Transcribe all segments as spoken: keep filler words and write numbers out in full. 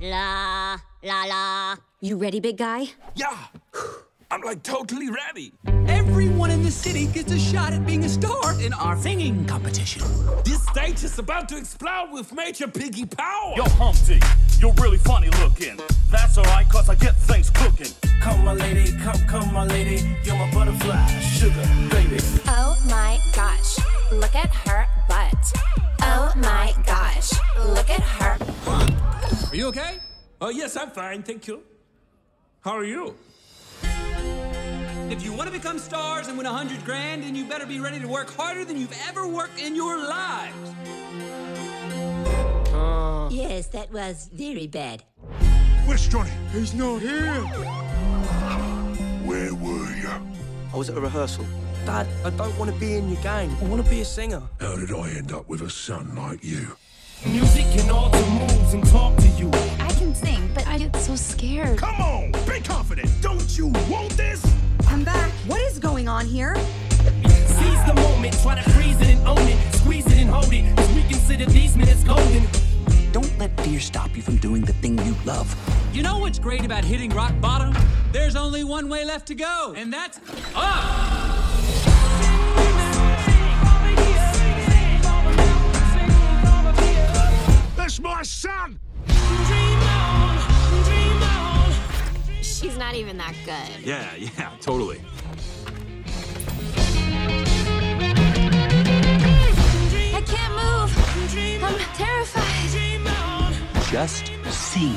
la, la, la. You ready, big guy? Yeah, I'm like totally ready. Everyone in the city gets a shot at being a star in our singing competition. This stage is about to explode with major piggy power. Yo, Humpty, you're really funny looking. That's all right, cause I get things cooking. Come, my lady, come, come, my lady. You're my butterfly, sugar, baby. Oh, my gosh, look at her butt. Oh, my gosh, look at her butt. Are you okay? Oh, yes, I'm fine, thank you. How are you? If you want to become stars and win a hundred grand, then you better be ready to work harder than you've ever worked in your lives. Uh... Yes, that was very bad. Where's Johnny? He's not here. Where were you? I was at a rehearsal. Dad, I don't want to be in your gang. I want to be a singer. How did I end up with a son like you? Music can alter moves and talk to you. I can sing, but I get so scared. Come on, be confident. Don't you want this? I'm back. What is going on here? Seize the moment, try to freeze it and own it, squeeze it and hold it, cause we consider these minutes golden. Don't let fear stop you from doing the thing you love. You know what's great about hitting rock bottom? There's only one way left to go, and that's up! That's my son! She's not even that good. Yeah, yeah, totally. I can't move. I'm terrified. Just sing.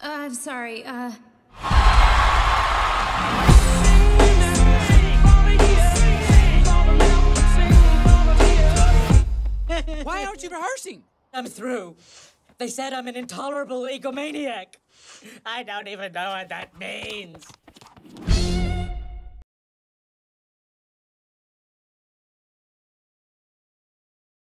Uh, I'm sorry, uh... Why aren't you rehearsing? I'm through. They said I'm an intolerable egomaniac. I don't even know what that means.